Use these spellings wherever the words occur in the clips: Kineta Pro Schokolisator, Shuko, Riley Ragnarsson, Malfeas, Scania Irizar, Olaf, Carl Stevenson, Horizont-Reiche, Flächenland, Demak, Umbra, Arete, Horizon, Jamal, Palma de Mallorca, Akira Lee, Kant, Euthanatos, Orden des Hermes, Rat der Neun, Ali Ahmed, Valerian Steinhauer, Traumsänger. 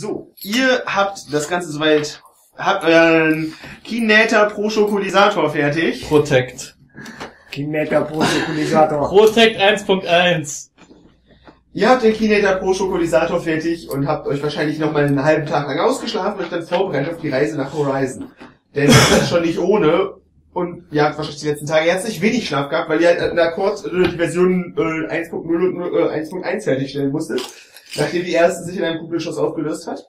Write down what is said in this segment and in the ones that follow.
So, ihr habt das Ganze soweit, habt euren Kineta Pro Schokolisator fertig. Protect. Kineta Pro Schokolisator. Protect 1.1. Ihr habt den Kineta Pro Schokolisator fertig und habt euch wahrscheinlich nochmal einen halben Tag lang ausgeschlafen und euch dann vorbereitet auf die Reise nach Horizon. Denn das ist schon nicht ohne und ihr habt wahrscheinlich die letzten Tage herzlich wenig Schlaf gehabt, weil ihr halt in Akkord die Version 1.0 und 1.1 fertigstellen musstet. Nachdem die erste sich in einem Kugelschuss aufgelöst hat?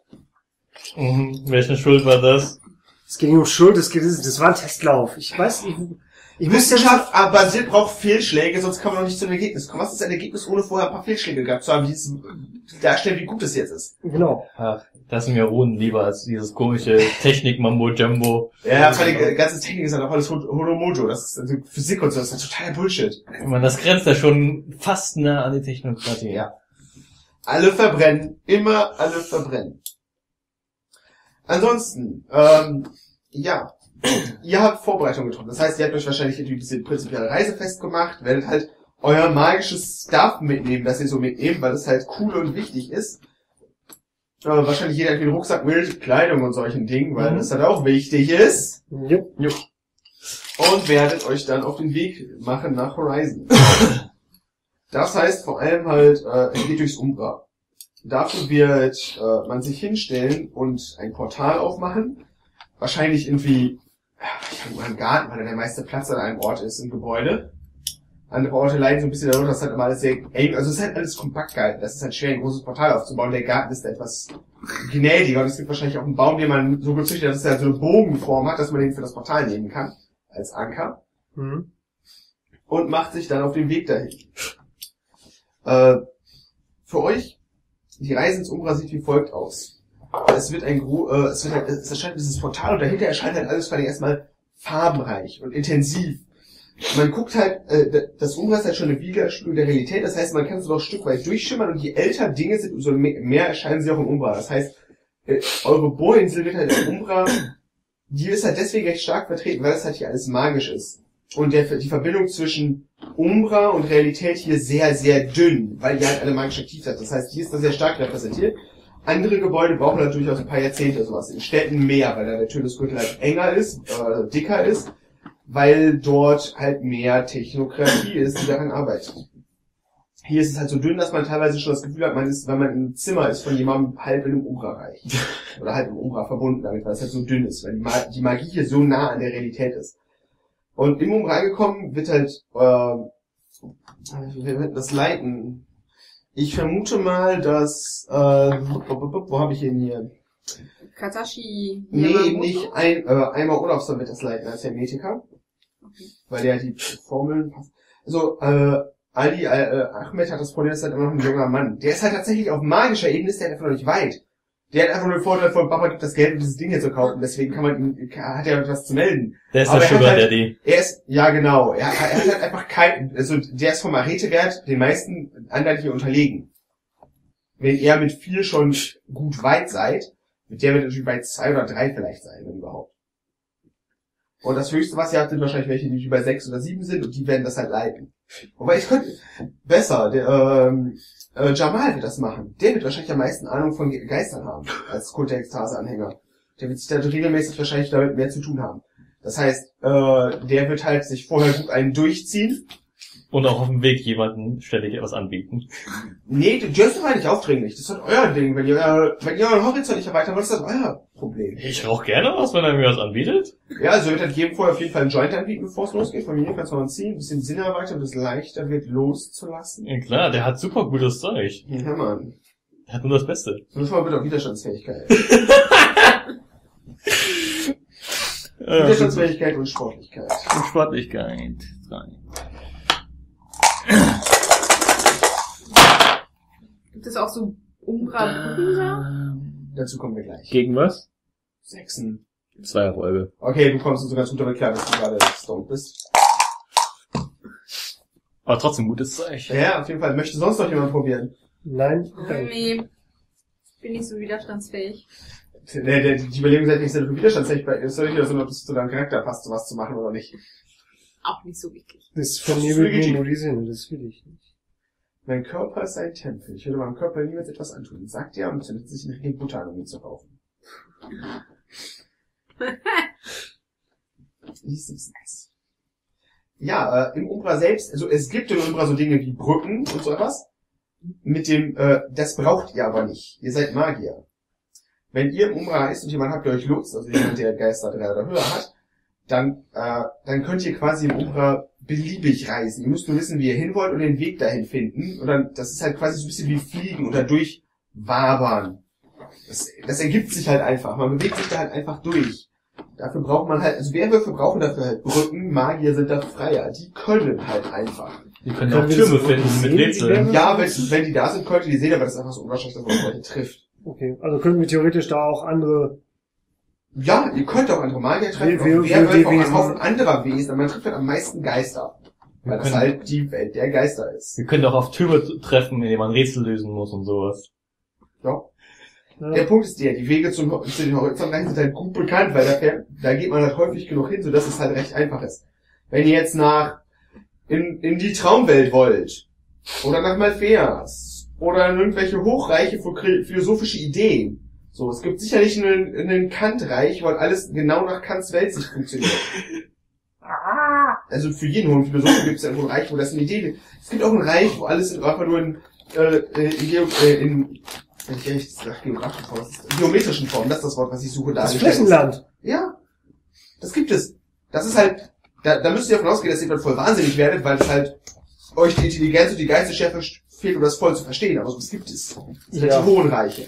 Mhm. Welche Schuld war das? Es ging um Schuld, das war ein Testlauf. Ich weiß nicht. Wissenschaft basiert braucht Fehlschläge, sonst kann man noch nicht zu einem Ergebnis kommen. Was ist ein Ergebnis, ohne vorher ein paar Fehlschläge gehabt zu haben, die es darstellen, wie gut es jetzt ist? Genau. Ach, das sind mir Runen lieber als dieses komische Technik-Mambo-Jumbo. Ja, vor allem, ganze Technik ist halt auch alles Holomojo. Das ist also Physik und so, das ist halt totaler Bullshit. Man, das grenzt ja schon fast nah an die Technokratie. Ja. Alle verbrennen. Immer alle verbrennen. Ansonsten, ja, ihr habt Vorbereitungen getroffen. Das heißt, ihr habt euch wahrscheinlich diese prinzipielle Reise festgemacht, werdet halt euer magisches Stuff mitnehmen, das ihr so mitnehmt, weil das halt cool und wichtig ist. Wahrscheinlich jeder hat den Rucksack mit Kleidung und solchen Dingen, weil das halt auch wichtig ist. Jupp. Jupp. Und werdet euch dann auf den Weg machen nach Horizon. Das heißt vor allem halt, es geht durchs Umbra. Dafür wird man sich hinstellen und ein Portal aufmachen. Wahrscheinlich irgendwie, ich habe einen Garten, weil da der meiste Platz an einem Ort ist im Gebäude. Andere Orte leiden so ein bisschen darunter, dass halt immer alles sehr eng, also es ist halt alles kompakt gehalten. Das ist halt schwer, ein großes Portal aufzubauen. Der Garten ist da etwas gnädiger und es gibt wahrscheinlich auch einen Baum, den man so gezüchtet hat, dass er halt so eine Bogenform hat, dass man den für das Portal nehmen kann, als Anker. Mhm. Und macht sich dann auf den Weg dahin. Für euch, die Reise ins Umbra sieht wie folgt aus. Es wird ein es erscheint dieses Portal und dahinter erscheint halt alles vor allem erstmal farbenreich und intensiv. Man guckt halt, das Umbra ist halt schon eine Widerspiegelung der Realität, das heißt, man kann so noch ein Stück weit durchschimmern und je älter Dinge sind, umso mehr erscheinen sie auch im Umbra. Das heißt, eure Bohrinsel wird halt im Umbra, die ist halt deswegen recht stark vertreten, weil das halt hier alles magisch ist. Und die Verbindung zwischen Umbra und Realität hier sehr, sehr dünn, weil die halt alle magisch aktiv sind. Das heißt, hier ist das sehr stark repräsentiert. Andere Gebäude brauchen natürlich auch ein paar Jahrzehnte sowas. In Städten mehr, weil da der Todesgürtel halt enger ist, dicker ist, weil dort halt mehr Technokratie ist, die daran arbeitet. Hier ist es halt so dünn, dass man teilweise schon das Gefühl hat, man ist, wenn man im Zimmer ist, von jemandem halb in einem Umbra reich. Oder halb im Umbra verbunden damit, weil es halt so dünn ist, weil die Magie hier so nah an der Realität ist. Und im Umbra angekommen wird halt, wir werden das leiten. Ich vermute mal, dass, wo habe ich ihn hier? Katashi. Nee, eben nicht. Einmal Olaf soll wird das leiten als Hermetiker. Okay. Weil der halt die Formeln passt. Also, Ali Ahmed hat das Problem, das ist halt immer noch ein junger Mann. Der ist halt tatsächlich auf magischer Ebene, ist der einfach noch nicht weit. Der hat einfach nur den Vorteil von, Papa gibt das Geld, um dieses Ding hier zu kaufen, deswegen kann man ihn, hat er etwas zu melden. Der ist der Sugar Daddy. Er ist, ja genau, er hat halt einfach kein, also der ist vom Arete-Wert den meisten anderen hier unterlegen. Wenn ihr mit 4 schon gut weit seid, mit der wird natürlich bei 2 oder 3 vielleicht sein, wenn überhaupt. Und das höchste, was ihr habt, sind wahrscheinlich welche, die über 6 oder 7 sind, und die werden das halt leiten. Wobei ich könnte, besser, der, Jamal wird das machen. Der wird wahrscheinlich am meisten Ahnung von Geistern haben, als Kult der Ekstase-Anhänger. Der wird sich dann regelmäßig wahrscheinlich damit mehr zu tun haben. Das heißt, der wird halt sich vorher gut einen durchziehen. Und auch auf dem Weg jemanden ständig etwas anbieten. Nee, das ist doch eigentlich aufdringlich. Das ist halt euer Ding. Wenn ihr euren Horizont nicht erweitern wollt, ist das euer Problem. Ich rauche gerne was, wenn er mir was anbietet. Ja, also wird halt jedem vorher auf jeden Fall einen Joint anbieten, bevor es losgeht. Von mir kannst du mal ziehen, ein bisschen Sinn erweitern, und es leichter wird loszulassen. Ja klar, der hat super gutes Zeug. Ja, Mann. Der hat nur das Beste. Müssen wir mal bitte auf Widerstandsfähigkeit. Widerstandsfähigkeit und Sportlichkeit. Und Sportlichkeit. 3. Gibt es auch so Umbra-Brücken da? Dazu kommen wir gleich. Gegen was? 6. 2 Erfolge. Okay, du kommst so ganz gut damit klar, dass du gerade stoned bist. Aber trotzdem gutes Zeichen. Ja, auf jeden Fall. Möchte sonst noch jemand probieren? Nein? Nee. Bin nicht so widerstandsfähig. Die Überlegung ist halt nicht so widerstandsfähig. Es soll nicht wieder so, ob es zu deinem Charakter passt, sowas zu machen oder nicht. Auch nicht so wirklich. Das ist von mir nur Modisieren, das will ich nicht. Mein Körper ist ein Tempel. Ich würde meinem Körper niemals etwas antun. Sagt er und zündet sich eine Butter um ihn zu raufen. Ja, im Umbra selbst, also es gibt im Umbra so Dinge wie Brücken und so etwas. Mit dem, das braucht ihr aber nicht. Ihr seid Magier. Wenn ihr im Umbra heißt und jemand habt, der euch lotst, also jemand, der Geister drei oder höher hat, dann könnt ihr quasi im Umbra beliebig reisen. Ihr müsst nur wissen, wie ihr hin wollt und den Weg dahin finden. Und dann, das ist halt quasi so ein bisschen wie Fliegen oder durchwabern. Das ergibt sich halt einfach. Man bewegt sich da halt einfach durch. Dafür braucht man halt, also Werwölfe brauchen dafür halt Brücken, Magier sind da freier, die können halt einfach. Die können auch Türme finden mit Rätseln. Ja, wenn die da sind, könnte die sehen, aber das ist einfach so unwahrscheinlich, dass man Leute trifft. Okay, also könnten wir theoretisch da auch andere... Ja, ihr könnt auch andere Magier treffen, auch Werwölfe, auch einen Haufen anderer Wesen, aber man trifft halt am meisten Geister. Weil das halt die Welt der Geister ist. Wir können auch auf Türme treffen, indem man Rätsel lösen muss und sowas. Ja. Der Punkt ist der, die Wege zu den Horizontreichen sind halt gut bekannt, weil da geht man halt häufig genug hin, sodass es halt recht einfach ist. Wenn ihr jetzt in die Traumwelt wollt, oder nach Malfeas, oder in irgendwelche hochreiche philosophische Ideen, so, es gibt sicherlich einen Kant-Reich, weil alles genau nach Kants Welt sich funktioniert. Also für jeden hohen Philosophen gibt es ja irgendwo ein Reich, wo das eine Idee gibt. Es gibt auch ein Reich, wo alles einfach nur in geometrischen Formen, das ist das Wort, was ich suche. Das Flächenland. Ja, das gibt es. Das ist halt, da müsst ihr davon ausgehen, dass ihr dann voll wahnsinnig werdet, weil es halt euch die Intelligenz und die Geistesschärfe fehlt, um das voll zu verstehen. Aber es gibt es. Das sind die hohen Reiche.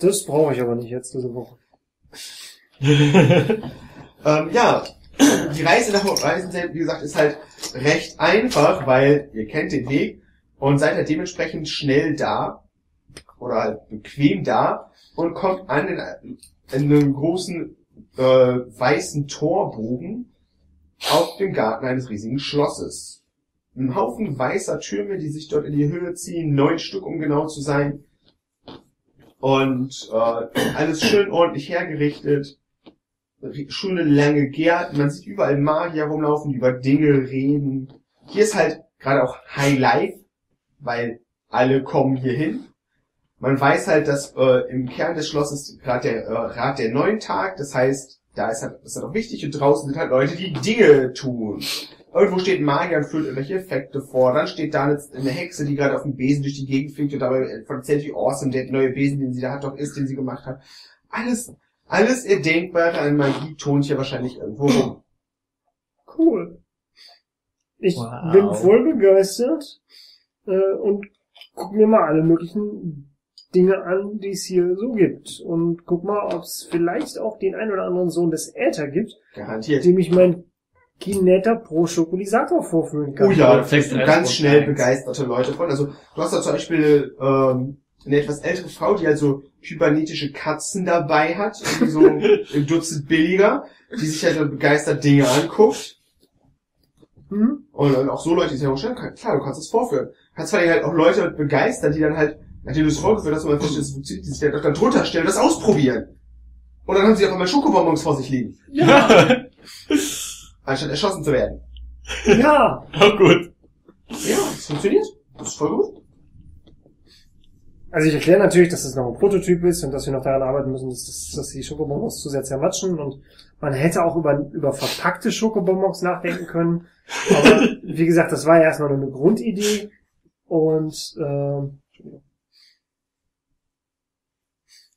Das brauche ich aber nicht jetzt diese Woche. Ja, die Reise nach Horizon, wie gesagt, ist halt recht einfach, weil ihr kennt den Weg und seid halt dementsprechend schnell da. Oder halt bequem da und kommt an in einem großen weißen Torbogen auf dem Garten eines riesigen Schlosses. Ein Haufen weißer Türme, die sich dort in die Höhe ziehen, 9 Stück um genau zu sein. Und alles schön ordentlich hergerichtet, schöne lange Gärten, man sieht überall Magier rumlaufen, die über Dinge reden. Hier ist halt gerade auch High Life, weil alle kommen hier hin. Man weiß halt, dass im Kern des Schlosses gerade der Rat der Neun tagt. Das heißt, da ist halt, das ist halt auch wichtig. Und draußen sind halt Leute, die Dinge tun. Irgendwo steht ein Magier und führt irgendwelche Effekte vor. Dann steht da eine Hexe, die gerade auf dem Besen durch die Gegend fliegt und dabei erzählt, wie awesome der neue Besen, den sie da hat, doch ist, den sie gemacht hat. Alles Erdenkbare an Magie tont hier wahrscheinlich irgendwo rum. Cool. Ich bin voll begeistert und guck mir mal alle möglichen Dinge an, die es hier so gibt. Und guck mal, ob es vielleicht auch den ein oder anderen Sohn des Äther gibt, garantiert, dem ich mein Kineta Pro Schokolisator vorführen kann. Oh ja, da kriegst du ganz schnell begeisterte Leute von. Also du hast da zum Beispiel eine etwas ältere Frau, die halt so kybernetische Katzen dabei hat, so im Dutzend billiger, die sich halt dann begeistert Dinge anguckt. Mhm. Und dann auch so Leute, die sich ja auch klar, du kannst das vorführen. Kannst vor allem halt auch Leute begeistern, die dann halt, nachdem du es vorgeführt hast, man feststellt, das funktioniert, die sich dann drunter stellen und das ausprobieren. Und dann haben sie auch einmal Schokobonbons vor sich liegen. Ja. Anstatt erschossen zu werden. Ja. Oh, gut. Ja, das funktioniert. Das ist voll gut. Also ich erkläre natürlich, dass das noch ein Prototyp ist und dass wir noch daran arbeiten müssen, dass die Schokobonbons zu sehr zermatschen. Und man hätte auch über verpackte Schokobonbons nachdenken können. Aber wie gesagt, das war ja erstmal nur eine Grundidee. Und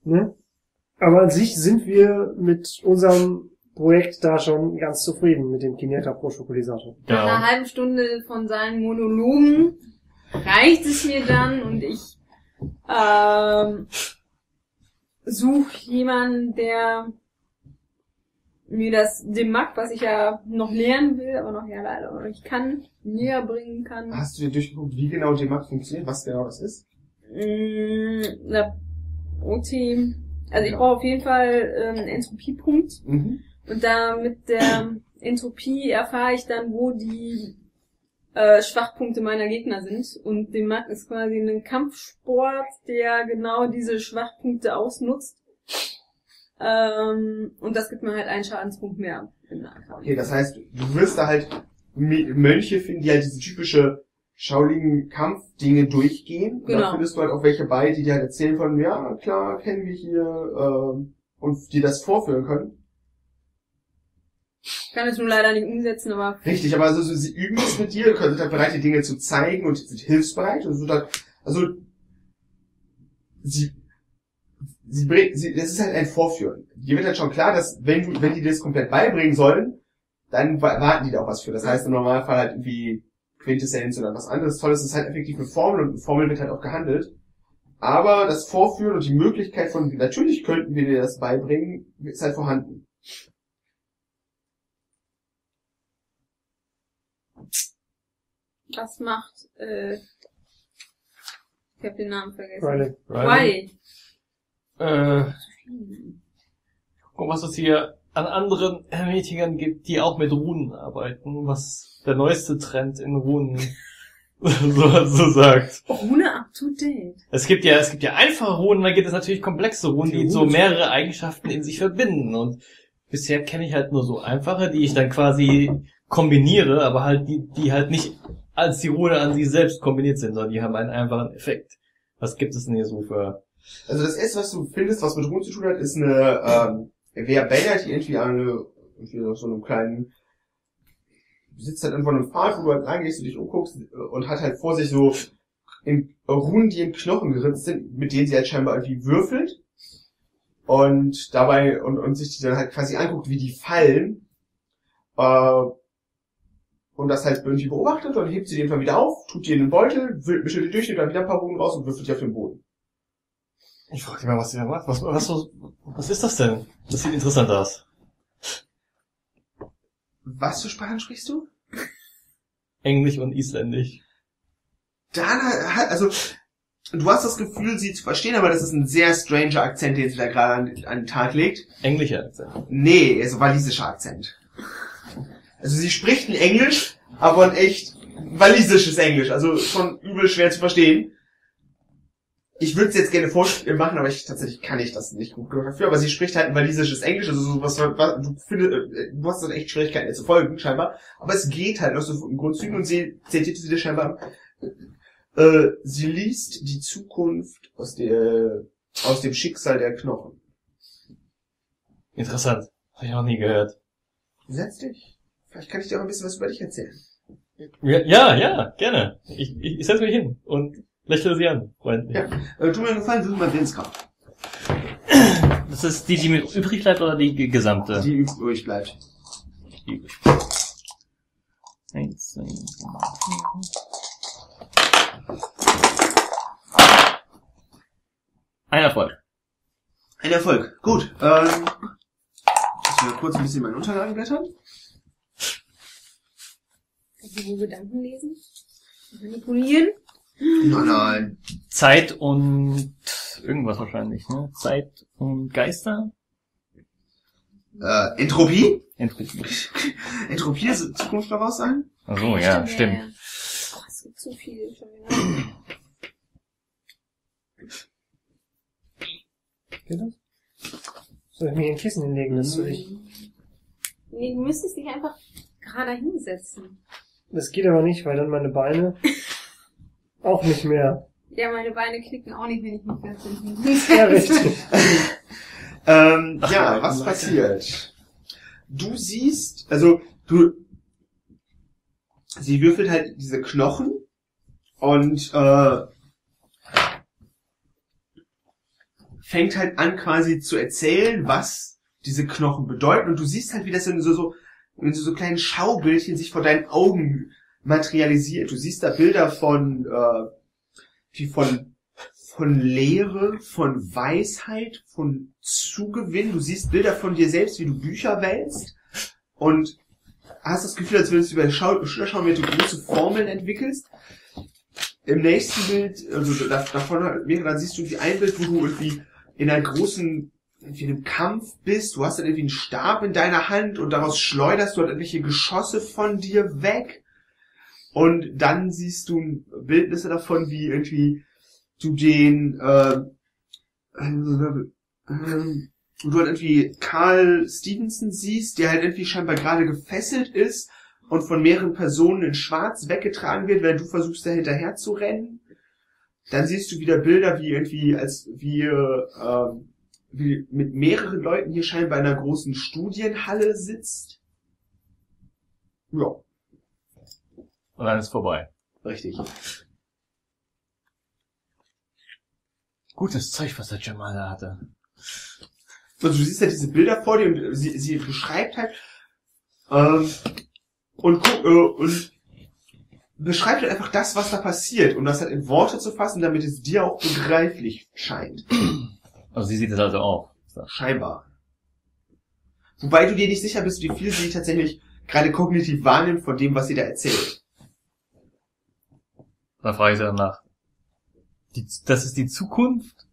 ne? Aber an sich sind wir mit unserem Projekt da schon ganz zufrieden mit dem Kineta Pro Schokolisator. Ja. Nach einer halben Stunde von seinen Monologen reicht es mir dann und ich suche jemanden, der mir das Demak, was ich ja noch lernen will, aber noch ja leider noch nicht kann, näher bringen kann. Hast du dir durchgeguckt, wie genau Demak funktioniert, was genau das ist? Na, OT. Also ich brauche auf jeden Fall einen Entropiepunkt. Mhm. Und da mit der Entropie erfahre ich dann, wo die Schwachpunkte meiner Gegner sind. Und Demak ist quasi ein Kampfsport, der genau diese Schwachpunkte ausnutzt. Und das gibt mir halt einen Schadenspunkt mehr im Nahkampf. Okay, das heißt, du wirst da halt Mönche finden, die halt diese typische schauligen Kampfdinge durchgehen. Genau. Und da findest du halt auch welche bei, die dir halt erzählen von, ja, klar, kennen wir hier, und die das vorführen können. Ich kann es nun leider nicht umsetzen, aber... Richtig, aber also sie üben es mit dir, sind halt bereit, die Dinge zu zeigen und sind hilfsbereit und so dann, also sie das ist halt ein Vorführen. Dir wird halt schon klar, dass wenn die dir das komplett beibringen sollen, dann warten die da auch was für. Das heißt im Normalfall halt irgendwie Quintessenz oder was anderes Tolles, das ist halt effektiv eine Formel und mit Formeln wird halt auch gehandelt. Aber das Vorführen und die Möglichkeit von, natürlich könnten wir dir das beibringen, ist halt vorhanden. Was macht, ich habe den Namen vergessen. Riley. Guck mal, was es hier an anderen Hermetikern gibt, die auch mit Runen arbeiten, was der neueste Trend in Runen so sagt. Rune up to date. Es gibt ja einfache Runen, dann gibt es natürlich komplexe Runen, die so mehrere Eigenschaften in sich verbinden. Und bisher kenne ich halt nur so einfache, die ich dann quasi kombiniere, aber halt die halt nicht als die Rune an sich selbst kombiniert sind, sondern die haben einen einfachen Effekt. Was gibt es denn hier so für... Also das erste, was du findest, was mit Runen zu tun hat, ist eine Verbella, die irgendwie auf so einem kleinen... Du sitzt halt irgendwo an einem Pfad, wo du halt reingehst und dich umguckst und hat halt vor sich so Runen, die in Knochen geritzt sind, mit denen sie halt scheinbar irgendwie würfelt und dabei und sich die dann halt quasi anguckt, wie die fallen. Und das halt irgendwie beobachtet und hebt sie den Fall wieder auf, tut die in den Beutel, mischelt die durch, nimmt dann wieder ein paar Runen raus und würfelt die auf den Boden. Ich frag dich mal, was sie da macht. Was ist das denn? Das sieht interessant aus. Was für Sprachen sprichst du? Englisch und Isländisch. Also, du hast das Gefühl, sie zu verstehen, aber das ist ein sehr stranger Akzent, den sie da gerade an den Tag legt. Englischer Akzent? Nee, also walisischer Akzent. Also sie spricht in Englisch, aber ein echt walisisches Englisch, also schon übel schwer zu verstehen. Ich würde es jetzt gerne machen, aber tatsächlich kann ich das nicht gut genug dafür, aber sie spricht halt ein walisisches Englisch, also sowas, du hast dann echt Schwierigkeiten, ihr zu folgen, scheinbar, aber es geht halt aus so im Grundzügen und sie zitiert sie dir scheinbar, sie liest die Zukunft aus dem Schicksal der Knochen. Interessant, habe ich noch nie gehört. Setz dich. Vielleicht kann ich dir auch ein bisschen was über dich erzählen. Ja, gerne. Ich setze mich hin und lächle sie an, freundlich. Ja, tu mir einen Gefallen, such mal den Scout. Das ist die mit übrig bleibt oder die gesamte? Die übrig bleibt. Die übrig bleibt. 1, 2, 3. Ein Erfolg. Ein Erfolg, gut. Ich will kurz ein bisschen meinen Unterlagen blättern. So Gedanken lesen, manipulieren. Nein. Zeit und irgendwas wahrscheinlich, ne? Zeit und Geister? Entropie? Entropie. Entropie ist Zukunft daraus sein? Ach so, ja, stimmt. Ja. Oh, es gibt so viel schon wieder. Geht das? Soll ich mir ein Kissen hinlegen, das soll ich? Nee, du müsstest dich einfach gerade hinsetzen. Das geht aber nicht, weil dann meine Beine auch nicht mehr. Ja, meine Beine knicken auch nicht, wenn ich mich festsetze. Ja, richtig. Ja, was passiert? Du siehst, also sie würfelt halt diese Knochen und fängt halt an quasi zu erzählen, was diese Knochen bedeuten. Und du siehst halt, wie das dann wenn so kleine Schaubildchen sich vor deinen Augen materialisiert. Du siehst da Bilder von Lehre, von Weisheit, von Zugewinn. Du siehst Bilder von dir selbst, wie du Bücher wälzt und hast das Gefühl, als würdest du über Schülerschaum, wie du große Formeln entwickelst. Im nächsten Bild, also davon wäre, dann siehst du irgendwie ein Bild, wo du irgendwie in einer großen irgendwie in einem Kampf bist, du hast dann irgendwie einen Stab in deiner Hand und daraus schleuderst du halt irgendwelche Geschosse von dir weg und dann siehst du Bildnisse davon, wie irgendwie du du halt irgendwie Carl Stevenson siehst, der halt irgendwie scheinbar gerade gefesselt ist und von mehreren Personen in Schwarz weggetragen wird, wenn du versuchst, da hinterher zu rennen. Dann siehst du wieder Bilder, wie irgendwie, als wir wie mit mehreren Leuten hier scheinbar in einer großen Studienhalle sitzt. Ja. Und dann ist vorbei. Richtig. Gutes Zeug, was der Jamal da hatte. Also du siehst ja diese Bilder vor dir und sie beschreibt halt und beschreibt halt einfach das, was da passiert, um das halt in Worte zu fassen, damit es dir auch begreiflich scheint. Also sie sieht es also auch. Scheinbar. Wobei du dir nicht sicher bist, wie viel sie tatsächlich gerade kognitiv wahrnimmt von dem, was sie da erzählt. Dann frage ich sie danach. Das ist die Zukunft?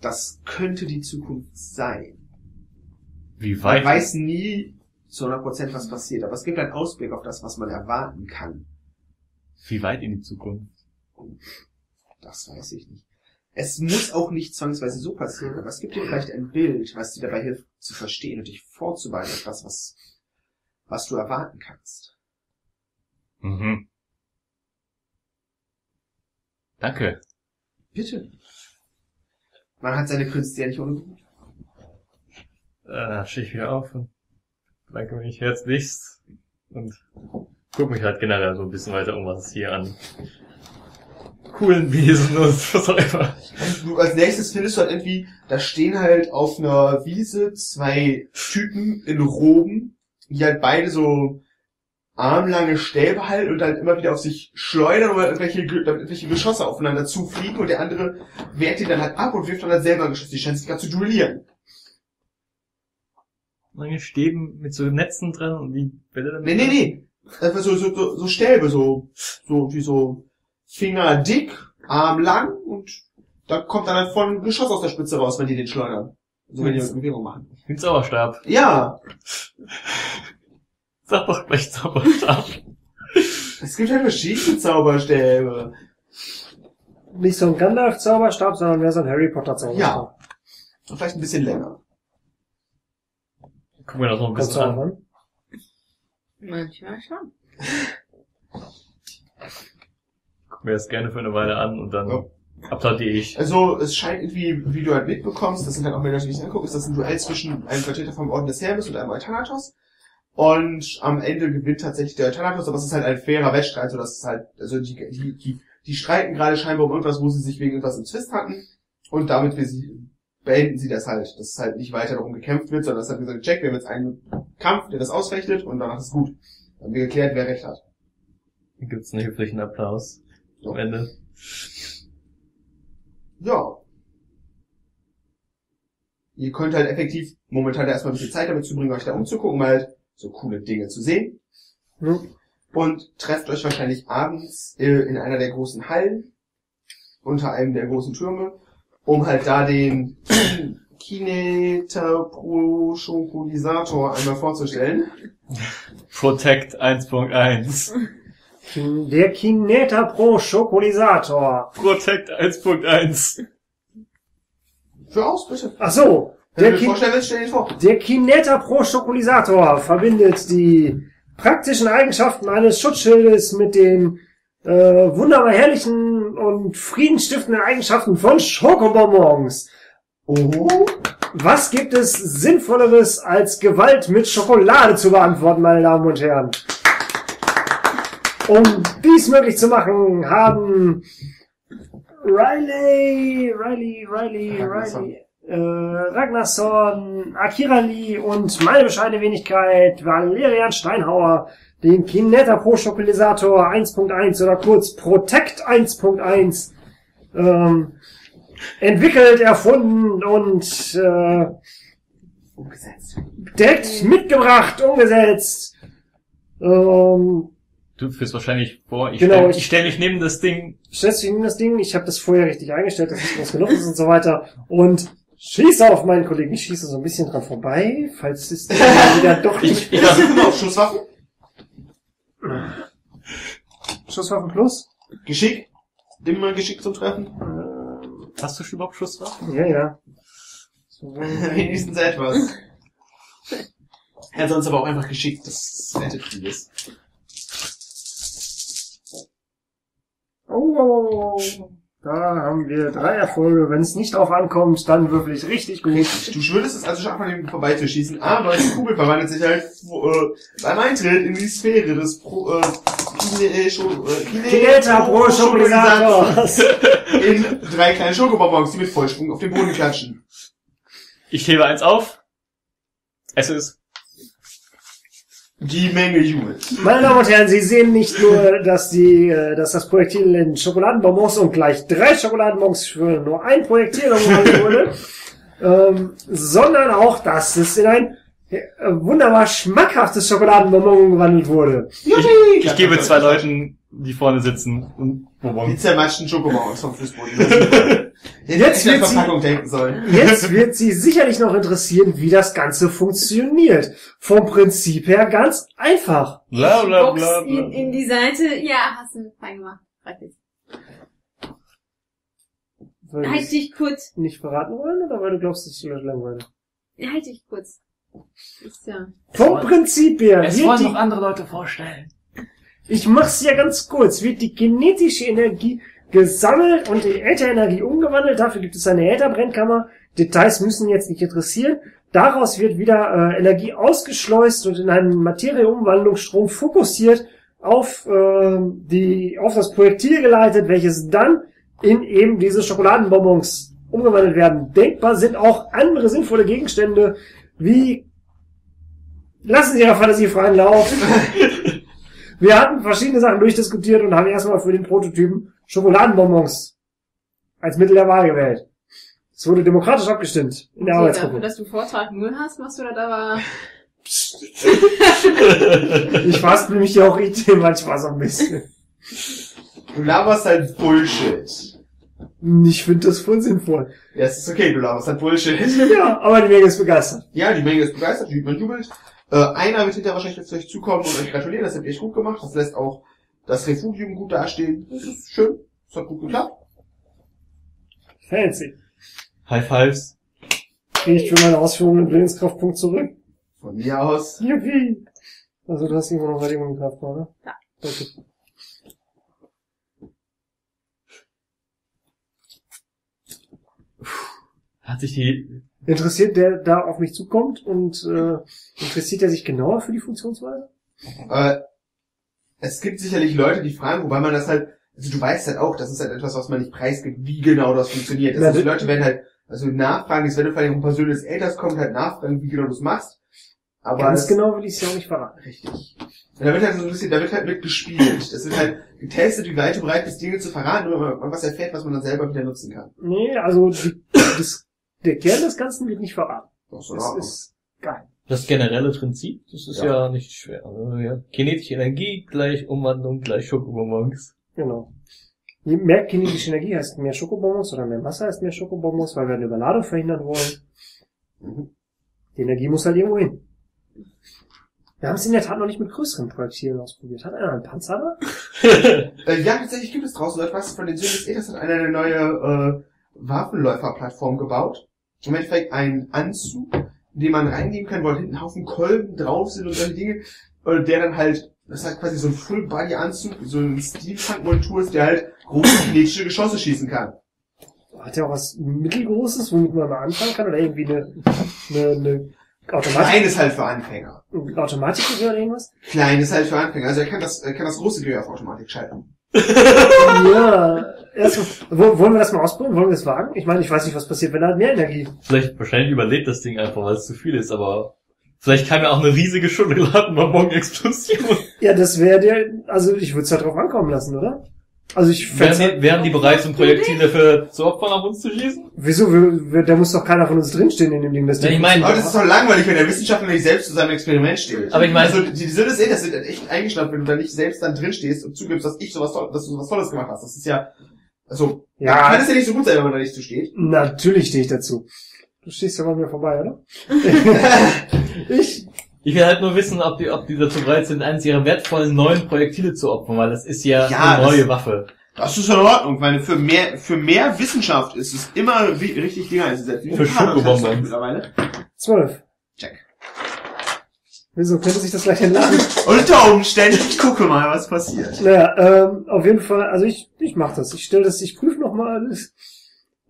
Das könnte die Zukunft sein. Wie weit? Man weiß nie zu 100%, was passiert, aber es gibt einen Ausblick auf das, was man erwarten kann. Wie weit in die Zukunft? Das weiß ich nicht. Es muss auch nicht zwangsweise so passieren, aber es gibt dir vielleicht ein Bild, was dir dabei hilft, zu verstehen und dich vorzubereiten auf das, was du erwarten kannst. Mhm. Danke. Bitte. Man hat seine Künste ja nicht ohne Grund. Da stehe ich wieder auf und bedanke mich herzlichst und gucke mich halt generell so ein bisschen weiter um, was es hier an coolen Wesen und was auch immer. Du, als nächstes findest du halt irgendwie, da stehen halt auf einer Wiese zwei Typen in Roben, die halt beide so armlange Stäbe halten und dann immer wieder auf sich schleudern oder irgendwelche Geschosse aufeinander zufliegen und der andere wehrt die dann halt ab und wirft dann halt selber ein Geschoss. Die scheinen sich gerade zu duellieren. Lange Stäben mit so Netzen dran und die Bälle dann... Nee. Einfach so Stäbe, so wie so Finger dick, Arm lang und da kommt dann halt von ein Geschoss aus der Spitze raus, wenn die den schleudern. So wenn die eine Bewegung machen. Ein Zauberstab. Ja. Sag doch gleich Zauberstab. Es gibt ja verschiedene Zauberstäbe. Nicht so ein Gandalf-Zauberstab, sondern mehr so ein Harry Potter-Zauberstab. Ja. Und vielleicht ein bisschen länger. Gucken wir das noch ein bisschen an. Manchmal schon. Gucken wir das gerne für eine Weile an und dann abtatiere ich. Also es scheint irgendwie, wie du halt mitbekommst, das sind halt auch Menschen, die ich angucke, ist das ein Duell zwischen einem Vertreter vom Orden des Hermes und einem Euthanatos. Und am Ende gewinnt tatsächlich der Euthanatos, aber es ist halt ein fairer Wettstreit, so dass es halt, also die streiten gerade scheinbar um irgendwas, wo sie sich wegen etwas im Zwist hatten. Und damit beenden sie das halt, dass es halt nicht weiter darum gekämpft wird, sondern es hat gesagt, check, wir haben jetzt einen Kampf, der das ausfechtet und danach ist gut. Dann haben wir geklärt, wer recht hat. Hier gibt's einen höflichen Applaus am Ende. Ja. Ihr könnt halt effektiv momentan erstmal ein bisschen Zeit damit zubringen, euch da umzugucken, um halt so coole Dinge zu sehen. Und trefft euch wahrscheinlich abends in einer der großen Hallen, unter einem der großen Türme, um halt da den Kineta Pro Schokolisator einmal vorzustellen. Protect 1.1. Der Kineta Pro Schokolisator. Protect 1.1. Für aus, bitte. Ach so. Der Kineta Pro Schokolisator verbindet die praktischen Eigenschaften eines Schutzschildes mit den wunderbar herrlichen und friedensstiftenden Eigenschaften von Schokobonbons. Oh. Was gibt es Sinnvolleres, als Gewalt mit Schokolade zu beantworten, meine Damen und Herren? Um dies möglich zu machen, haben Riley Ragnarsson, Akira Lee und meine bescheidene Wenigkeit Valerian Steinhauer den Kineta Pro Schokolisator 1.1 oder kurz Protect 1.1 entwickelt, erfunden und umgesetzt. Direkt mitgebracht, umgesetzt. Du führst wahrscheinlich vor, ich stelle mich neben das Ding. Stellst du neben das Ding? Ich habe das vorher richtig eingestellt, dass es groß genug ist und so weiter. Und schieße auf meinen Kollegen. Ich schieße so ein bisschen dran vorbei, falls es wieder doch nicht... Ich versuche auf Schusswaffen. Schusswaffen plus? Geschick. Immer Geschick zum Treffen. Hast du schon überhaupt Schusswaffen? Ja. So. Wenigstens etwas. Er hat sonst aber auch einfach geschickt, das rettet vieles. Oh, da haben wir 3 Erfolge. Wenn es nicht drauf ankommt, dann würfel ich richtig gut. Du würdest es also schaffen, an dem vorbeizuschießen, aber die Kugel verwandelt sich halt beim Eintritt in die Sphäre des Kineta Pro Schokolisator in 3 kleine Schokobonbons, die mit Vollsprung auf den Boden klatschen. Ich hebe eins auf. Es ist die Menge Jubel. Meine Damen und Herren, Sie sehen nicht nur, dass das Projektil in Schokoladenbonbons und gleich 3 Schokoladenbonbons für nur ein Projektil umgewandelt wurde, sondern auch, dass es in ein wunderbar schmackhaftes Schokoladenbonbon umgewandelt wurde. Ich gebe 2 Leuten, die vorne sitzen, und Bonbon. Die zermatschten Schokobons vom Fußboden. Jetzt wird sie sicherlich noch interessieren, wie das Ganze funktioniert. Vom Prinzip her ganz einfach. Bla, bla, bla, bla. In die Seite. Ja, hast du fein gemacht. Halt dich kurz. Nicht verraten wollen, oder weil du glaubst, dass ich immer langweilig? Halt dich kurz. Ist ja. Vom Prinzip her. Es wollen noch andere Leute vorstellen. Ich mach's ja ganz kurz. Wird die kinetische Energie gesammelt und in Ätherenergie umgewandelt. Dafür gibt es eine Ätherbrennnkammer. Details müssen jetzt nicht interessieren. Daraus wird wieder Energie ausgeschleust und in einen Materieumwandlungsstrom fokussiert auf das Projektil geleitet, welches dann in eben diese Schokoladenbonbons umgewandelt werden. Denkbar sind auch andere sinnvolle Gegenstände wie... Lassen Sie Ihre Fantasie freien Lauf. Wir hatten verschiedene Sachen durchdiskutiert und haben erstmal für den Prototypen Schokoladenbonbons als Mittel der Wahl gewählt. Es wurde demokratisch abgestimmt in der Arbeitsgruppe. Dafür, dass du Vortrag Müll hast, machst du das aber... Ich fasse nämlich ja auch Ideen manchmal so ein bisschen. Du laberst halt Bullshit. Ich finde das voll sinnvoll. Ja, es ist okay, du laberst halt Bullshit. Ja, aber die Menge ist begeistert. Ja, die Menge ist begeistert, man jubelt. Einer wird hinterher wahrscheinlich jetzt zu euch zukommen und euch gratulieren, das habt ihr echt gut gemacht. Das lässt auch das Refugium gut dastehen. Das ist schön, das hat gut geklappt. Fancy. High Fives. Krieg ich für meine Ausführungen den Willenskraftpunkt zurück? Von mir aus. Juppie. Also du hast irgendwo noch bei dem Kraft, oder? Ja. Danke. Hat sich die... Interessiert der da auf mich zukommt und interessiert er sich genauer für die Funktionsweise? Es gibt sicherlich Leute, die fragen, wobei man das halt, also du weißt halt auch, das ist halt etwas, was man nicht preisgibt, wie genau das funktioniert. Also die Leute werden halt, also nachfragen, ist, wenn du vor allem um Person des Äthers kommt, halt nachfragen, wie genau du es machst. Aber ganz genau will ich es ja auch nicht verraten. Richtig. Und da wird halt so ein bisschen, da wird halt mitgespielt. Es wird halt getestet, wie weit du bereit bist, Dinge zu verraten, oder man was erfährt, was man dann selber wieder nutzen kann. Nee, also der Kern des Ganzen wird nicht verraten. Das ist geil. Das generelle Prinzip, das ist ja nicht schwer. Also, ja. Kinetische Energie gleich Umwandlung gleich Schokobonbons. Genau. Je mehr kinetische Energie heißt mehr Schokobonbons oder mehr Masse heißt mehr Schokobonbons, weil wir eine Überladung verhindern wollen. Die Energie muss halt irgendwo hin. Wir haben es in der Tat noch nicht mit größeren Projektilen ausprobiert. Hat einer einen Panzer da? Ja, tatsächlich gibt es draußen. Leute, was von den Söhnen des Äthers hat einer eine neue Waffenläuferplattform gebaut. Im Endeffekt einen Anzug, in den man reingeben kann, wo halt hinten Haufen Kolben drauf sind und solche Dinge, der dann halt, das ist halt quasi so ein Full-Body-Anzug, so ein Steampunk-Montur ist, der halt große kinetische Geschosse schießen kann. Hat der auch was Mittelgroßes, womit man mal anfangen kann? Oder irgendwie eine Automatik? Kleines halt für Anfänger. Automatikgewehr oder irgendwas? Kleines halt für Anfänger. Also er kann das große Gewehr auf Automatik schalten. Ja, erstmal, wollen wir das mal ausprobieren? Wollen wir das wagen? Ich meine, ich weiß nicht, was passiert, wenn er mehr Energie... Wahrscheinlich überlebt das Ding einfach, weil es zu viel ist, aber vielleicht kann ja auch eine riesige Schokoladenbonbon-Explosion. Ja, das wäre also ich würde es halt drauf ankommen lassen, oder? Also ich wären die bereit, so ein Projektil dafür zu opfern, auf uns zu schießen? Wieso? Da muss doch keiner von uns drinstehen in dem Ding. Das aber das ist doch langweilig, wenn der Wissenschaftler nicht selbst zu seinem Experiment steht. Aber ich meine... Also, die Söhne des Äthers sind echt eingeschnappt, wenn du da nicht selbst dann drinstehst und zugibst, dass du sowas Tolles gemacht hast. Das ist ja... Also, ja, kann es ja nicht so gut sein, wenn man da nicht zu steht. Natürlich stehe ich dazu. Du stehst ja mal mir vorbei, oder? Ich will halt nur wissen, ob die dazu bereit sind, eins ihrer wertvollen neuen Projektile zu opfern, weil das ist ja eine neue Waffe. Das ist in Ordnung, weil für mehr Wissenschaft ist es immer richtig Dinger einzusetzen. Für Schokobonbons mittlerweile. 12. Check. Wieso könnte sich das gleich entladen? Unter Umständen, ich gucke mal, was passiert. Naja, auf jeden Fall, also ich mach das. Ich stelle das, ich prüfe nochmal alles.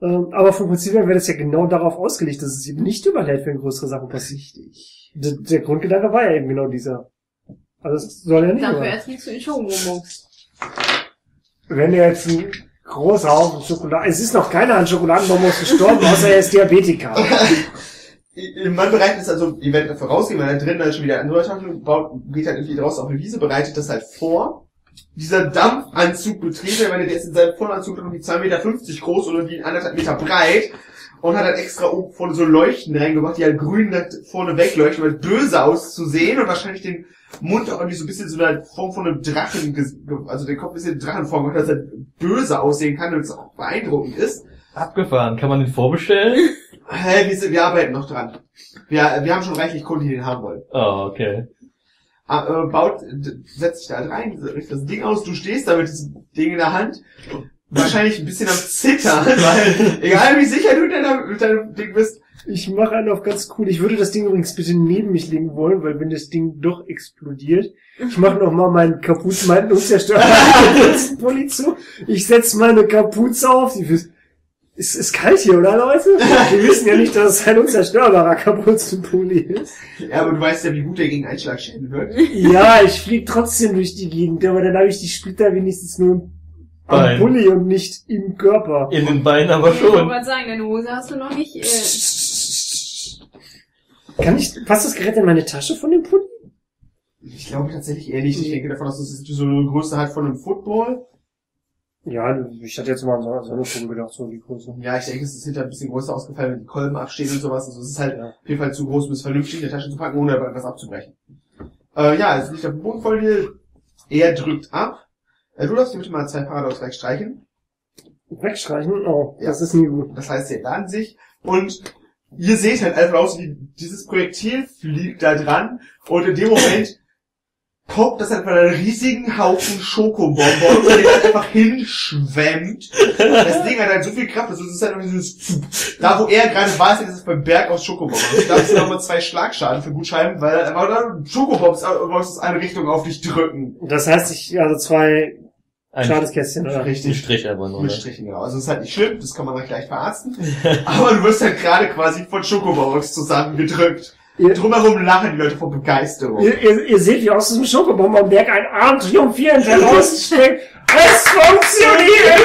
Aber vom Prinzip her wäre das ja genau darauf ausgelegt, dass es eben nicht überlädt, wenn größere Sachen passieren. Richtig. Der Grundgedanke war ja eben genau dieser. Also es soll ja nicht. Dafür erst nicht so in Schoko rummuckst. Wenn er jetzt ein großer Haufen Schokolade. Es ist noch keiner an Schokoladenbonbons gestorben, außer er ist Diabetiker. Man bereitet es also, ihr werdet vorausgehen, weil da drin dann schon wieder eine neue Taschen baut, geht halt irgendwie draußen auf eine Wiese, bereitet das halt vor. Dieser Dampfanzug betrieben, weil der ist in seinem Vollanzug irgendwie 2,50 Meter groß oder wie 1,5 Meter breit und hat halt extra oben vorne so Leuchten reingemacht, die halt grün vorne wegleuchten, weil böse auszusehen und wahrscheinlich den Mund auch irgendwie so ein bisschen so eine Form von einem Drachen, also den Kopf ein bisschen in Drachenform gemacht, dass er böse aussehen kann, damit es auch beeindruckend ist. Abgefahren. Kann man den vorbestellen? Hey, wir arbeiten noch dran. Wir haben schon reichlich Kunden, die den haben wollen. Oh, okay. Setzt sich da halt rein, richtet das Ding aus, du stehst da mit diesem Ding in der Hand, wahrscheinlich ein bisschen am Zittern, weil, egal wie sicher du mit deinem Ding bist. Ich mache einen auf ganz cool. Ich würde das Ding übrigens bitte neben mich legen wollen, weil wenn das Ding doch explodiert, ich mache nochmal meinen unzerstörbaren Pulli zu, ich setze meine Kapuze auf, die fürs... Ist kalt hier, oder, Leute? Wir wissen ja nicht, dass es ein unzerstörbarer Kapuzenpulli ist. Ja, aber du weißt ja, wie gut der gegen Einschlag schäden wird. Ja, ich fliege trotzdem durch die Gegend, aber dann habe ich die Splitter wenigstens nur am Pulli und nicht im Körper. In den Beinen aber schon. Ich wollte mal sagen, deine Hose hast du noch nicht... Passt das Gerät in meine Tasche von dem Pulli? Ich glaube tatsächlich eher nicht. Ich denke davon, dass es so eine Größe hat von einem Football. Ja, ich hatte jetzt mal so eine Form gedacht, so die Größe. Ja, ich denke, es ist hinterher ein bisschen größer ausgefallen, wenn die Kolben abstehen und sowas. Also es ist halt auf jeden Fall zu groß, um es vernünftig in der Tasche zu packen, ohne aber etwas abzubrechen. Ja, es liegt auf dem Boden vor dir. Er drückt ab. Du darfst dir bitte mal 2 Paradox wegstreichen. Wegstreichen? Oh, ja. Das ist nie gut. Das heißt, sie entladen sich und ihr seht halt einfach aus, wie dieses Projektil fliegt da dran und in dem Moment... Poppt das einfach einen riesigen Haufen Schokobonbon, der halt einfach hinschwemmt. Das Ding hat halt so viel Kraft, also es ist halt dieses, da wo er gerade war, ist halt dieses Berg aus Schokobonbon. Also da hast du nochmal 2 Schlagschaden für Gutscheiben, weil halt einfach dann Schokobons aus einer Richtung auf dich drücken. Das heißt, also 2 Schadeskästchen, oder? Richtig. Mit Strich einfach nur. Mit Strichen, genau. Also es ist halt nicht schlimm, das kann man halt gleich verarzten. Aber du wirst halt gerade quasi von Schokobons zusammengedrückt. Drumherum lachen die Leute vor Begeisterung. Ihr seht, wie aus diesem Schokobonbonberg ein Arm triumphierend herausstreckt. Es funktioniert!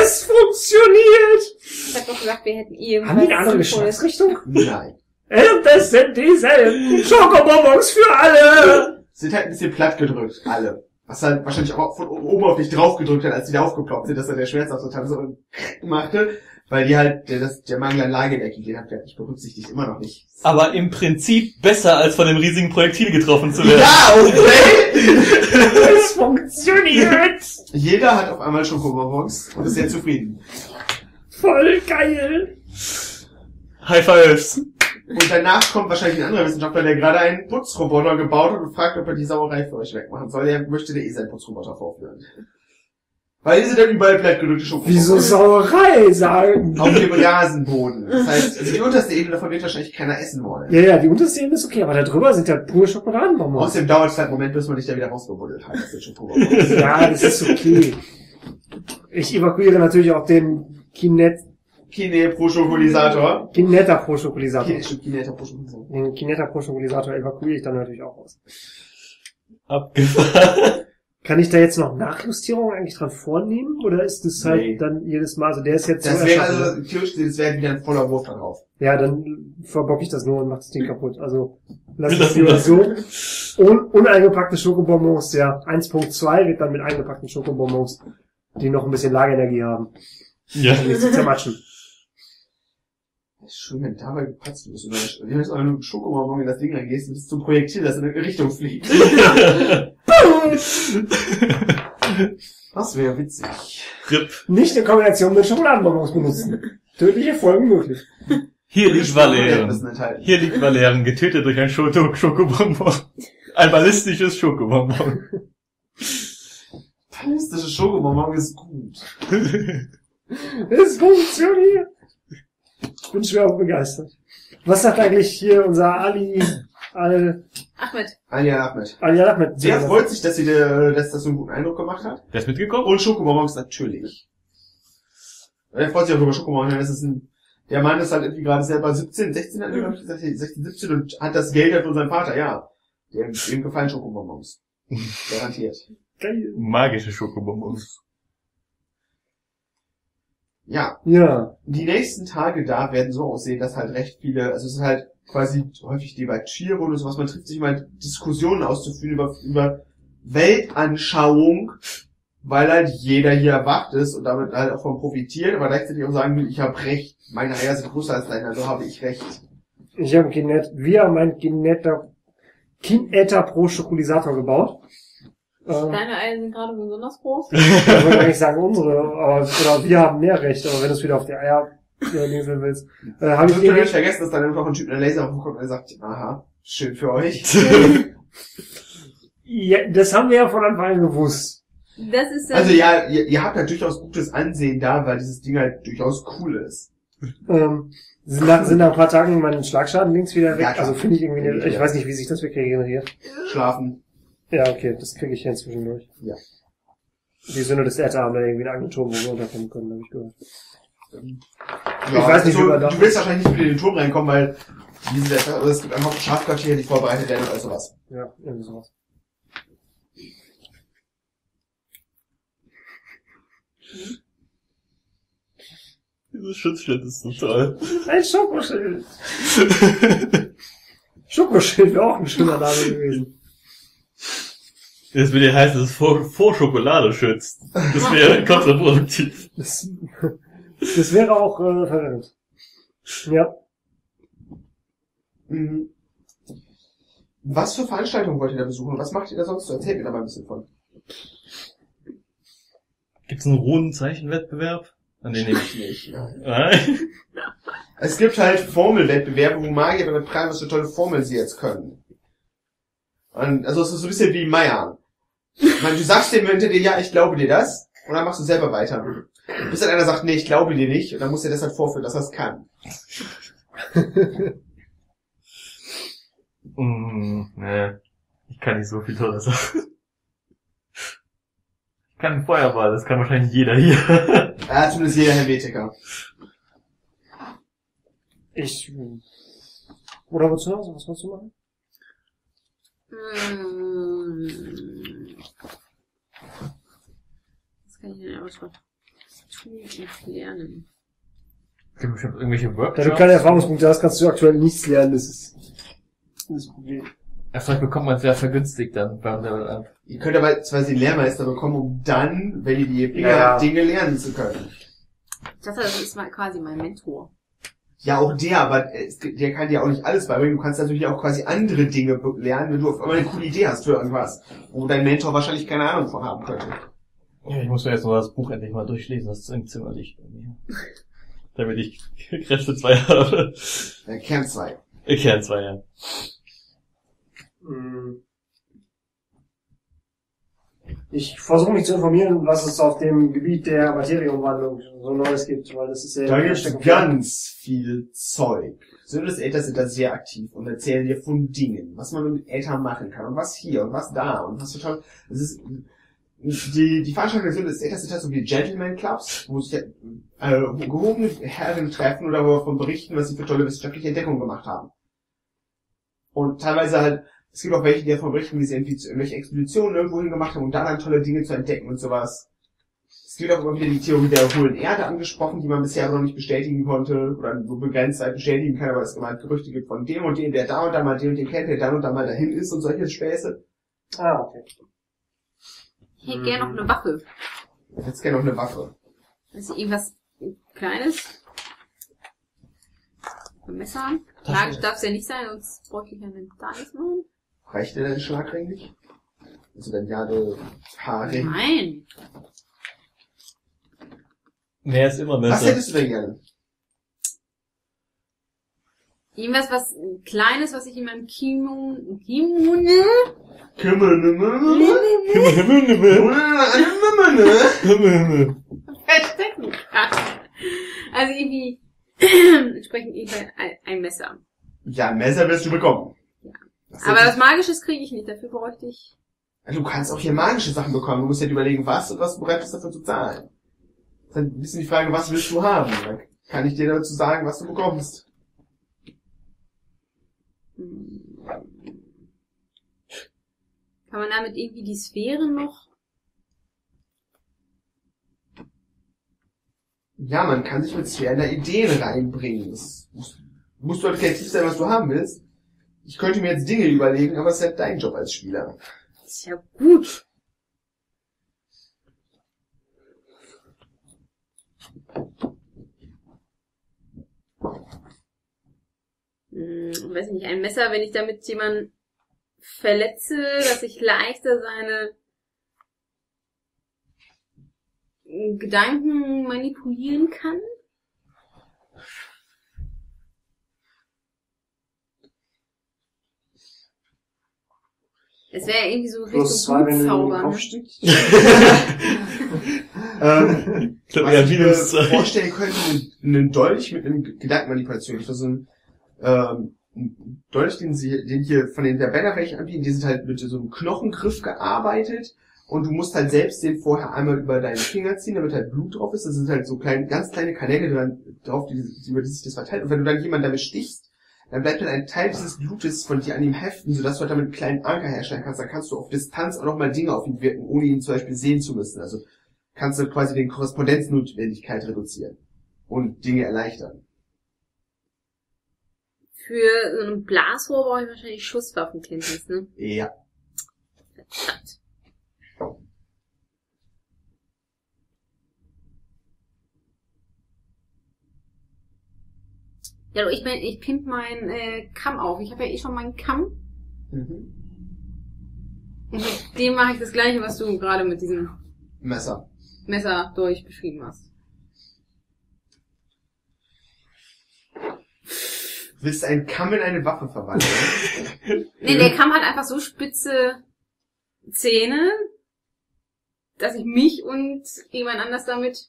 Es funktioniert! Ich hab doch gesagt, wir hätten irgendwas... Haben die eine andere Geschmacksrichtung? Nein. Das sind dieselben Schokobonbons für alle! Sind halt ein bisschen platt gedrückt, alle. Was halt wahrscheinlich auch von oben auf dich drauf gedrückt hat, als die da aufgeploppt sind, dass dann der Schmerz auf so Tanz und machte. Weil die halt, der Mangel an Lagedeckung, den habt ihr nicht berücksichtigt, immer noch nicht. Aber im Prinzip besser, als von dem riesigen Projektil getroffen zu werden. Ja, okay! Es funktioniert! Jeder hat auf einmal Schokobonbons und ist sehr zufrieden. Voll geil! High Fives! Und danach kommt wahrscheinlich ein anderer Wissenschaftler, der gerade einen Putzroboter gebaut hat und fragt, ob er die Sauerei für euch wegmachen soll. Er möchte seinen Putzroboter vorführen. Weil diese dann überall plattgedrückte Schokobons. Wieso Sauerei sagen? Auf dem Rasenboden. Das heißt, also die unterste Ebene davon wird wahrscheinlich keiner essen wollen. Ja, die unterste Ebene ist okay, aber da drüber sind ja pure Schokoladenbonbons. Außerdem dauert es halt einen Moment, bis man dich da wieder rausgebuddelt hat. Das sind Schokobons. Ja, das ist okay. Ich evakuiere natürlich auch den Kineta Pro Schokolisator. Kineta Pro Schokolisator. Kineta Pro Schokolisator. Den Kineta Pro Schokolisator evakuiere ich dann natürlich auch aus. Abgefahren. Kann ich da jetzt noch Nachjustierung eigentlich dran vornehmen? Oder ist das halt dann jedes Mal, also der ist jetzt... Das wäre also, das wäre wieder ein voller Wurf darauf. Ja, dann verbocke ich das nur und mach das Ding kaputt. Also, lass das lieber so. Uneingepackte Schokobonbons, ja. 1.2 wird dann mit eingepackten Schokobonbons, die noch ein bisschen Lagerenergie haben. Ja. Um die zu zermatschen. Das ist schön, wenn du dabei gepatzt bist. Oder wenn du einen Schokobonbon in das Ding reingehst und bist zum Projektil, das in eine Richtung fliegt. Das wäre witzig. RIP. Nicht in Kombination mit Schokoladenbonbons benutzen. Tödliche Folgen möglich. Hier liegt Valerian. Hier liegt Valerian, getötet durch ein Schokobonbon. Ein ballistisches Schokobonbon. Ballistisches Schokobonbon ist gut. Es funktioniert. Ich bin schwer begeistert. Was sagt eigentlich hier unser Ali Ali Ahmed. Der freut sich, dass das so einen guten Eindruck gemacht hat. Der ist mitgekommen. Und Schokobonbons natürlich. Der freut sich auch über Schokobonbons. Das ist ein, der Mann ist halt irgendwie gerade selber 17, 16, hat er gesagt, 16, 17 und hat das Geld halt von seinem Vater, ja. Dem gefallen Schokobonbons. Garantiert. Geil. Magische Schokobonbons. Ja. Ja. Die nächsten Tage da werden so aussehen, dass halt recht viele, also es ist halt quasi häufig Debattierung und sowas, man trifft sich mal Diskussionen auszuführen über Weltanschauung, weil halt jeder hier erwacht ist und damit halt auch von profitiert, aber gleichzeitig auch sagen will, ich habe recht, meine Eier sind größer als deine, also habe ich recht. Wir haben einen Kineta Pro Schokolisator gebaut. Deine Eier sind gerade besonders groß. Ich würde eigentlich sagen unsere, aber oder wir haben mehr Recht, aber wenn du es wieder auf die Eier linseln willst. Habe ich nicht vergessen, dass dann einfach ein Typ in der Laser kommt und er sagt, aha, schön für euch. Ja, das haben wir ja von Anfang an gewusst. Das ist ja also ja, ihr habt ja durchaus gutes Ansehen da, weil dieses Ding halt durchaus cool ist. Sind nach ein paar Tagen meinen Schlagschaden links wieder weg. Ja, also finde ich irgendwie, ich weiß nicht, wie sich das wegregeneriert. Schlafen. Ja, okay, das kriege ich ja inzwischen durch. Ja. Die Söhne des Äther haben da irgendwie einen Turm, wo wir unterkommen können, habe ich gehört. Ich weiß nicht, so, du willst wahrscheinlich nicht mit in den Turm reinkommen, weil es gibt einfach Schafquartiere, die vorbereitet werden oder sowas. Ja, irgendwie sowas. Dieses Schutzschild ist total. Ein Schokoschild. Schokoschild wäre auch ein schöner Name gewesen. Das würde ja heißen, dass es vor Schokolade schützt. Das wäre kontraproduktiv. Das wäre auch verwendet. Ja. Mhm. Was für Veranstaltungen wollt ihr da besuchen? Was macht ihr da sonst so? Erzählt mir da mal ein bisschen von. Gibt's einen Runenzeichenwettbewerb? An den nehme ich nicht. Nein. Es gibt halt Formelwettbewerbe, wo Magier damit prahlen, was für tolle Formeln sie jetzt können. Und also es ist so ein bisschen wie Meier. Ich meine, du sagst dem hinter dir, ja, ich glaube dir das, und dann machst du selber weiter. Bis dann einer sagt, nee, ich glaube dir nicht, und dann musst du dir das halt vorführen, dass er es kann. Nee, ich kann nicht so viel tolle Sachen. Ich kann einen Feuerball, das kann wahrscheinlich jeder hier. Ja, zumindest jeder Hermetiker. Oder wozu noch? Was willst du machen? Was kann ich denn aber schon tun und lernen? Es gibt bestimmt irgendwelche Workshops. Da du keine Erfahrungspunkte hast, kannst du aktuell nichts lernen. Das ist das Problem. Ja, vielleicht bekommt man es ja vergünstigt dann beim Level Up. Ihr könnt aber zwar den Lehrmeister bekommen, um dann, wenn ihr die Dinge lernen zu können. Ich dachte, das ist quasi mein Mentor. Ja, auch der, aber der kann dir auch nicht alles beibringen. Du kannst natürlich auch quasi andere Dinge lernen, wenn du auf einmal eine coole Idee hast für irgendwas, wo dein Mentor wahrscheinlich keine Ahnung von haben könnte. Ja, ich muss mir jetzt noch das Buch endlich mal durchlesen, das ist im Zimmer liegt bei mir. Damit ich Kräfte 2 habe. Kern 2. Kern 2, ja. Ich versuche mich zu informieren, was es auf dem Gebiet der Materiumwandlung so Neues gibt, weil das ist ja... Da gibt's ganz viel Zeug. Söhne des Äther sind da sehr aktiv und erzählen dir von Dingen, was man mit Äther machen kann und was hier und was da und was total... Es ist... Die Veranstaltungen der Söhne des Äther sind halt so wie Gentleman-Clubs, wo sich gehobene Herren treffen oder wo davon berichten, was sie für tolle wissenschaftliche Entdeckungen gemacht haben. Und teilweise halt... Es gibt auch welche, die davon berichten, wie sie irgendwie zu irgendwelchen Expeditionen irgendwohin gemacht haben, um da dann tolle Dinge zu entdecken und sowas. Es gibt auch immer wieder die Theorie der hohlen Erde angesprochen, die man bisher noch nicht bestätigen konnte, oder nur begrenzt halt bestätigen kann, aber es immer Gerüchte gibt von dem und dem, der da und da mal den und den kennt, der dann und da mal dahin ist und solche Späße. Ah, okay. Ich hätte gerne noch eine Waffe. Jetzt gerne noch eine Waffe. Also irgendwas Kleines. Ein Messer. Tragisch darf es ja nicht sein, sonst bräuchte ich ja gar nichts machen. Reicht dir dein Schlag eigentlich? Also dein Jade-Haarring? Nein! Mehr ist immer besser. Was hättest du denn gerne? Irgendwas, was Kleines, was ich in meinem Verstecken kann. Also irgendwie entsprechend ein Messer. Ja, ein Messer wirst du bekommen. Ja. Aber was Magisches kriege ich nicht, dafür bräuchte ich... Du kannst auch hier magische Sachen bekommen, du musst halt überlegen, was und was du bereit bist dafür zu zahlen. Das ist halt ein bisschen die Frage, was willst du haben? Dann kann ich dir dazu sagen, was du bekommst. Kann man damit irgendwie die Sphären noch... Ja, man kann sich mit Sphären da Ideen reinbringen. Das musst du halt kreativ sein, was du haben willst. Ich könnte mir jetzt Dinge überlegen, aber es ist halt dein Job als Spieler. Das ist ja gut. Ich weiß nicht, ein Messer, wenn ich damit jemanden verletze, dass ich leichter seine Gedanken manipulieren kann? Es wäre irgendwie so Richtung Blutzaubern. Was ich mir vorstellen könnte, einen Dolch mit einem Gedankenmanipulation. Ich so ein Dolch, den hier von den Bannerflächen anbieten, die sind halt mit so einem Knochengriff gearbeitet und du musst halt selbst den vorher einmal über deinen Finger ziehen, damit halt Blut drauf ist. Das sind halt so kleine, ganz kleine Kanäle drauf, über die sich das verteilt. Und wenn du dann jemanden damit stichst, dann bleibt halt ein Teil dieses Blutes von dir an ihm heften, sodass du halt damit einen kleinen Anker herstellen kannst. Dann kannst du auf Distanz auch nochmal Dinge auf ihn wirken, ohne ihn zum Beispiel sehen zu müssen. Also kannst du quasi den Korrespondenznotwendigkeit reduzieren und Dinge erleichtern. Für so ein Blasrohr brauche ich wahrscheinlich Schusswaffenkenntnis, ne? Ja. Verdammt. Ja, ich meine, ich pimp meinen Kamm auf. Ich habe ja eh schon meinen Kamm. Mhm. Und mit dem mache ich das Gleiche, was du gerade mit diesem Messer durch beschrieben hast. Du willst einen Kamm in eine Waffe verwandeln? Nee, der Kamm hat einfach so spitze Zähne, dass ich mich und jemand anders damit...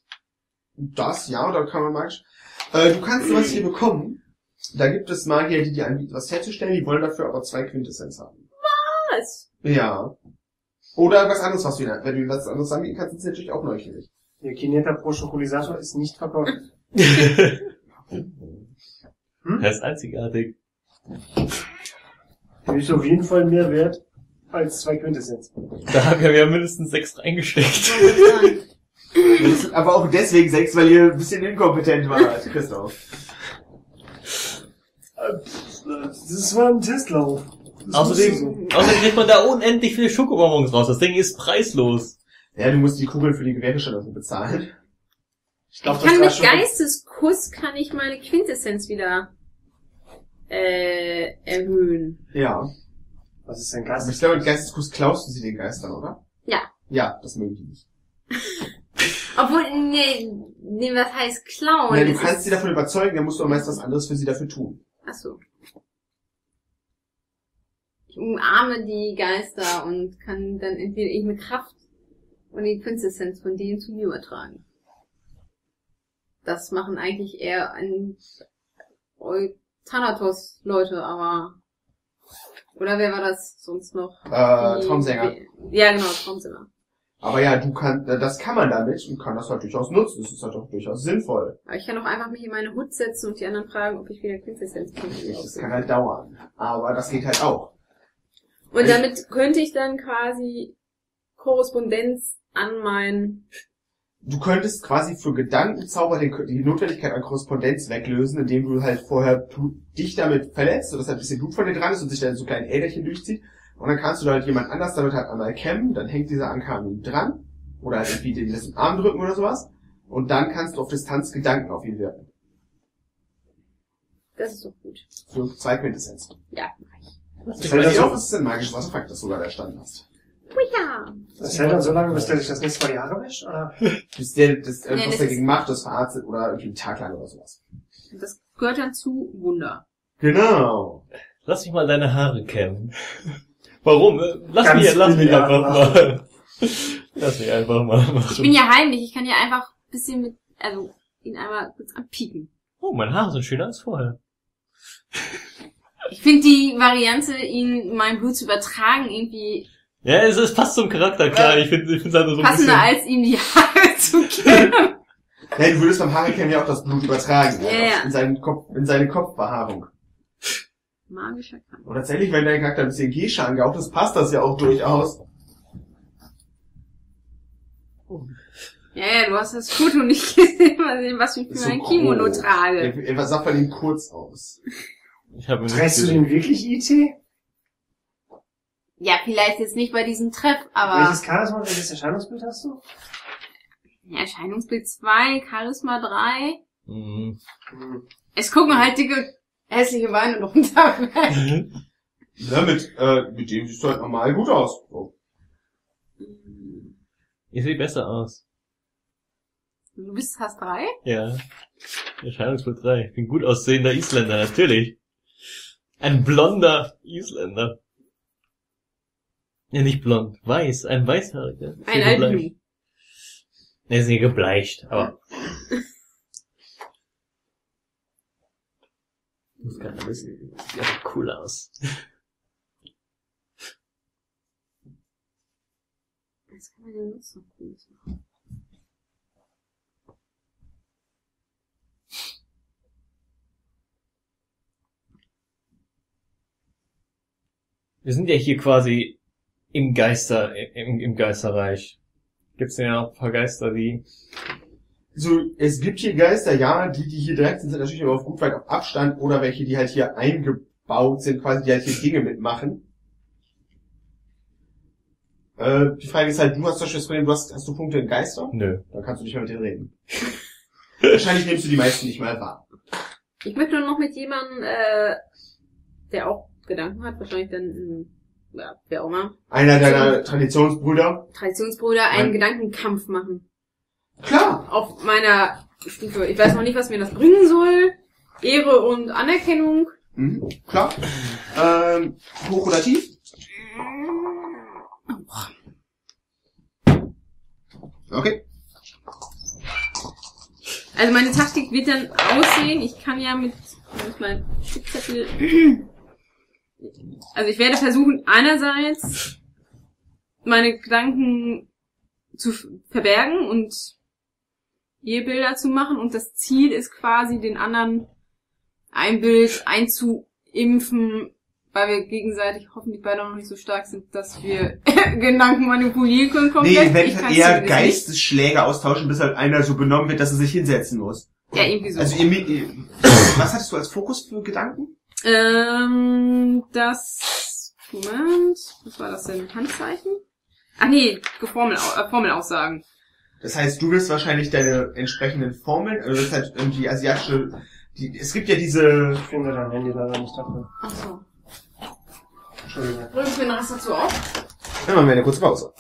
Das, ja, da kann man magisch... Du kannst was hier bekommen. Da gibt es Magier, die dir anbieten, was herzustellen. Die wollen dafür aber 2 Quintessenz haben. Was? Ja. Oder was anderes, was du dir, wenn du was anderes anbieten kannst, ist natürlich auch neugierig. Der Kineta Pro Schokolisator ist nicht verkauft. Das ist einzigartig. Der ist auf jeden Fall mehr wert als 2 Quintessenz. Da haben wir ja mindestens 6 reingesteckt. Aber auch deswegen 6, weil ihr ein bisschen inkompetent wart, Christoph. Das war ein Testlauf. Außerdem kriegt man da unendlich viele Schokobonbons raus. Das Ding ist preislos. Ja, du musst die Kugeln für die Gewerkschaft dafür bezahlen. Ich kann mit Geisteskuss kann ich meine Quintessenz wieder erhöhen. Ja. Was ist denn Geisteskuss? Ich glaube, mit Geisteskuss klaust du sie den Geistern, oder? Ja. Ja, das mögen die nicht. Obwohl, nee, was heißt klauen? Nein, du kannst sie davon überzeugen, dann musst du auch meist was anderes für sie dafür tun. Ach so. Ich umarme die Geister und kann dann entweder ich mit Kraft und die Quintessenz von denen zu mir übertragen. Das machen eigentlich eher an Euthanatos-Leute, aber... Oder wer war das sonst noch? Traumsänger. Ja, genau, Traumsänger. Aber ja, das kann man damit und kann das halt durchaus nutzen. Das ist halt auch durchaus sinnvoll. Aber ich kann auch einfach mich in meine Hut setzen und die anderen fragen, ob ich wieder Quintessenz kriege. Das kann halt dauern. Aber das geht halt auch. Und damit könnte ich dann quasi Korrespondenz an meinen... Du könntest quasi für Gedankenzauber die Notwendigkeit an Korrespondenz weglösen, indem du halt vorher dich damit verletzt, sodass halt ein bisschen Blut von dir dran ist und sich dann so kleine Äderchen durchzieht. Und dann kannst du da halt jemand anders damit halt einmal kämmen, dann hängt dieser Anker an ihm dran, oder halt irgendwie den letzten Arm drücken oder sowas, und dann kannst du auf Distanz Gedanken auf ihn wirken. Das ist doch gut. Für 2 Quintessenz. Ja, mach ich. Das fällt dir auf, dass es ein magisches Wasserfakt, das du sogar da erstanden hast. Oh ja! Das hält dann so lange, bis der sich das nächste Mal die Haare wäscht, oder? Bis der, was dagegen macht, das verarztet, oder irgendwie einen Tag lang oder sowas. Das gehört dann zu Wunder. Genau! Lass mich mal deine Haare kämmen. Warum? Lass mich einfach mal machen. Ich bin ja heimlich, ich kann ja einfach ein bisschen ihn einmal kurz anpieken. Oh, meine Haare sind schöner als vorher. Ich finde die Variante, ihn mein Blut zu übertragen, irgendwie... Ja, es passt zum Charakter, klar. Ich finde es einfach so ein bisschen... Passender als ihm die Haare zu kämmen. Hey, du würdest beim Haare kämmen ja auch das Blut übertragen. Ja. In seine Kopfbehaarung. Magischer Kampf. Und tatsächlich, wenn dein Charakter ein bisschen Gescha angehaucht ist, passt das ja auch durchaus. Oh. Ja, du hast das Foto nicht gesehen, was ich für so ein Kimono trage. Er sah bei dem kurz aus. Trägst du den wirklich IT? Ja, vielleicht jetzt nicht bei diesem Treff, aber... Welches Charisma, welches Erscheinungsbild hast du? Ja, Erscheinungsbild 2, Charisma 3. Mhm. Es gucken halt dicke, hässliche Beine runter weg. Ja, mit dem siehst du halt normal gut aus. Oh. Ich sehe besser aus. Du bist hast 3? Ja. Erscheinungsbild 3. Ich bin gut aussehender Isländer, natürlich. Ein blonder Isländer. Ja, nicht blond, weiß, ein weißhaariger. Ein Albino. Ne, ist nicht gebleicht, aber. Das kann ein bisschen cool aus. Was kann man denn jetzt noch cooles machen? Wir sind ja hier quasi im Geisterreich. Gibt's denn ja auch ein paar Geister, die... Also, es gibt hier Geister, ja, die hier direkt sind, sind natürlich aber auf gut weit auf Abstand, oder welche, die halt hier eingebaut sind, quasi, die halt hier Dinge mitmachen. Die Frage ist halt, du hast zum Beispiel das Problem, hast du Punkte in Geister? Nö. Dann kannst du nicht mehr mit denen reden. Wahrscheinlich nimmst du die meisten nicht mal wahr. Ich möchte nur noch mit jemandem, der auch Gedanken hat, wahrscheinlich dann... Ja, wer auch immer. Einer deiner Traditionsbrüder? Einen Gedankenkampf machen. Klar! Auf meiner Stufe. Ich weiß noch nicht, was mir das bringen soll. Ehre und Anerkennung. Mhm, klar. Hoch oder tief? Okay. Also meine Taktik wird dann aussehen, ich kann ja mit meinem Stickzettel... Also ich werde versuchen, einerseits meine Gedanken zu verbergen und Bilder zu machen, und das Ziel ist quasi, den anderen ein Bild einzuimpfen, weil wir gegenseitig hoffentlich beide noch nicht so stark sind, dass wir Gedanken manipulieren können. Komplett. Nee, wenn wir eher Geistesschläge austauschen, bis halt einer so benommen wird, dass er sich hinsetzen muss. Ja, irgendwie so. Also was hattest du als Fokus für Gedanken? Moment, was war das denn? Handzeichen? Ach nee, Formelaussagen. Das heißt, du wirst wahrscheinlich deine entsprechenden Formeln, oder das ist halt irgendwie asiatische, es gibt ja diese... Ich bin mir dein Handy leider nicht dafür. Ach so. Entschuldigung. Bringst du mir den Rest dazu auf? Dann machen wir eine kurze Pause.